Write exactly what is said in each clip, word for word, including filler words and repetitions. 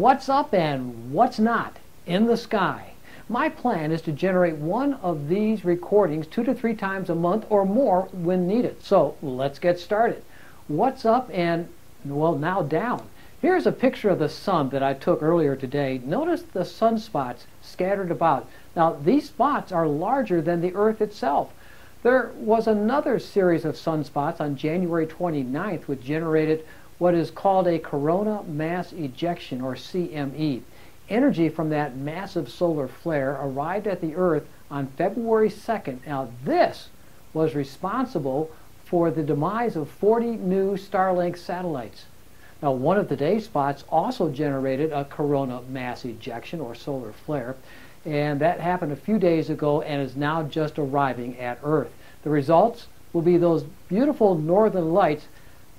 what's up and what's not in the sky. My plan is to generate one of these recordings two to three times a month or more when needed. So let's get started. What's up and, well, now down. Here's a picture of the sun that I took earlier today. Notice the sunspots scattered about. Now these spots are larger than the Earth itself. There was another series of sunspots on January twenty-ninth which generated what is called a corona mass ejection, or C M E. Energy from that massive solar flare arrived at the Earth on February second. Now this was responsible for the demise of forty new Starlink satellites. Now one of the day spots also generated a corona mass ejection, or solar flare, and that happened a few days ago and is now just arriving at Earth. The results will be those beautiful northern lights,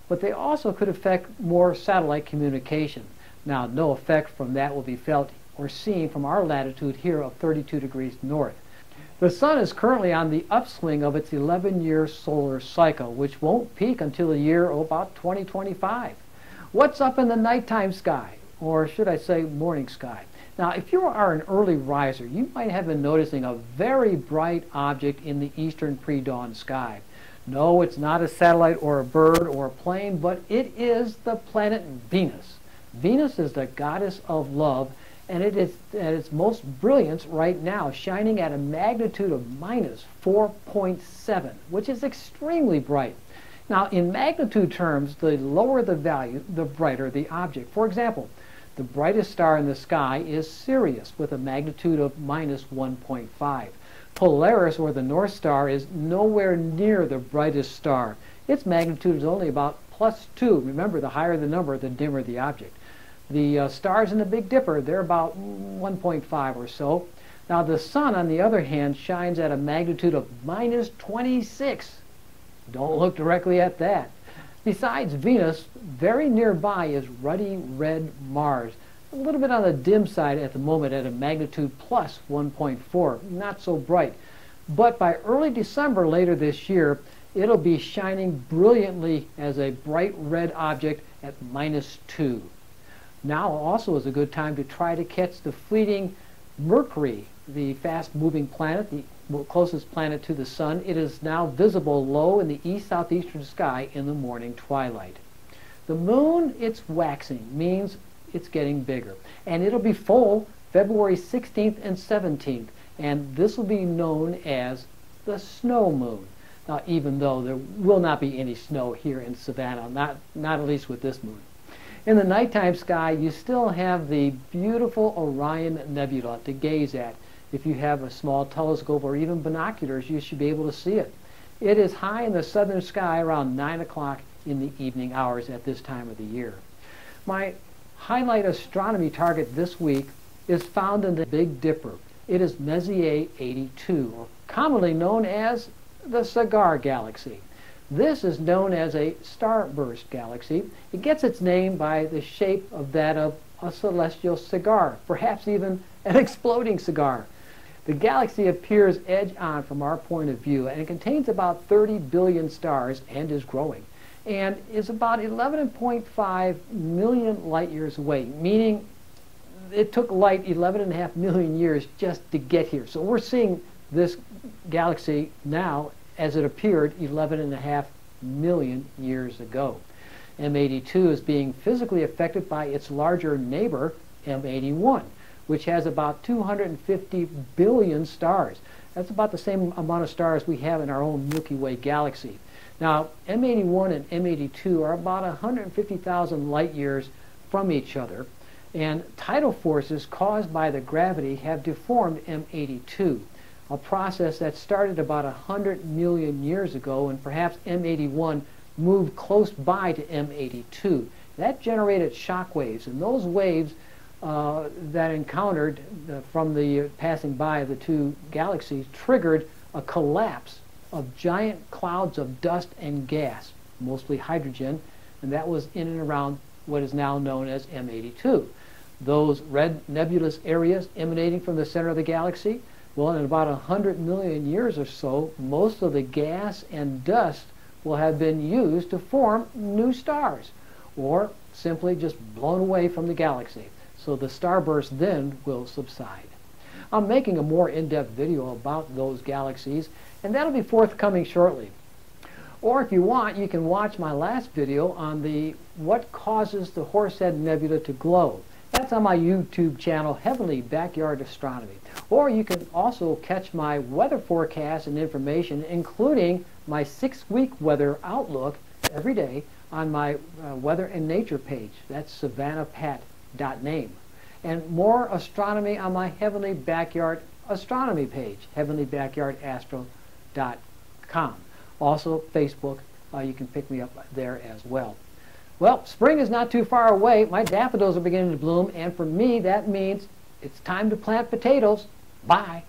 but they also could affect more satellite communication. Now no effect from that will be felt or seen from our latitude here of thirty-two degrees north. The Sun is currently on the upswing of its eleven year solar cycle, which won't peak until the year oh, about twenty twenty-five. What's up in the nighttime sky, or should I say morning sky? Now if you are an early riser, you might have been noticing a very bright object in the eastern pre-dawn sky. No, it's not a satellite or a bird or a plane, but it is the planet Venus. Venus is the goddess of love, and it is at its most brilliance right now, shining at a magnitude of minus four point seven, which is extremely bright. Now in magnitude terms, the lower the value, the brighter the object. For example, the brightest star in the sky is Sirius with a magnitude of minus one point five. Polaris, or the North Star, is nowhere near the brightest star. Its magnitude is only about plus two. Remember, the higher the number, the dimmer the object. The uh, stars in the Big Dipper, they're about one point five or so. Now the Sun, on the other hand, shines at a magnitude of minus twenty-six. Don't look directly at that. Besides Venus, very nearby is ruddy red Mars, a little bit on the dim side at the moment at a magnitude plus one point four, not so bright. But by early December later this year, it'll be shining brilliantly as a bright red object at minus two. Now also is a good time to try to catch the fleeting Mercury, the fast-moving planet, the closest planet to the Sun. It is now visible low in the east-southeastern sky in the morning twilight. The Moon, it's waxing, means it's getting bigger, and it'll be full February sixteenth and seventeenth, and this will be known as the snow moon. Now, even though there will not be any snow here in Savannah, not, not at least with this moon. In the nighttime sky, you still have the beautiful Orion Nebula to gaze at. If you have a small telescope or even binoculars, you should be able to see it. It is high in the southern sky around nine o'clock in the evening hours at this time of the year. My highlight astronomy target this week is found in the Big Dipper. It is Messier eighty-two, or commonly known as the Cigar Galaxy. This is known as a starburst galaxy. It gets its name by the shape of that of a celestial cigar, perhaps even an exploding cigar. The galaxy appears edge on from our point of view, and it contains about thirty billion stars and is growing, and is about eleven point five million light years away, meaning it took light eleven and a half million years just to get here. So we're seeing this galaxy now as it appeared eleven and a half million years ago. M eighty-two is being physically affected by its larger neighbor, M eighty-one, which has about two hundred fifty billion stars. That's about the same amount of stars we have in our own Milky Way galaxy. Now, M eighty-one and M eighty-two are about one hundred fifty thousand light years from each other, and tidal forces caused by the gravity have deformed M eighty-two, a process that started about one hundred million years ago, and perhaps M eighty-one moved close by to M eighty-two. That generated shock waves, and those waves uh, that encountered uh, from the passing by of the two galaxies triggered a collapse of giant clouds of dust and gas, mostly hydrogen, and that was in and around what is now known as M eighty-two. Those red nebulous areas emanating from the center of the galaxy, well, in about one hundred million years or so, most of the gas and dust will have been used to form new stars, or simply just blown away from the galaxy. so the starburst then will subside. I'm making a more in-depth video about those galaxies, and that'll be forthcoming shortly. Or if you want, you can watch my last video on the what causes the Horsehead Nebula to glow. That's on my YouTube channel, Heavenly Backyard Astronomy. Or you can also catch my weather forecast and information, including my six-week weather outlook every day on my uh, weather and nature page. That's Savannah Pat dot name. And more astronomy on my Heavenly Backyard Astronomy page, Heavenly Backyard Astro dot com. Also, Facebook, uh, you can pick me up there as well. Well, spring is not too far away. My daffodils are beginning to bloom, and for me, that means it's time to plant potatoes. Bye.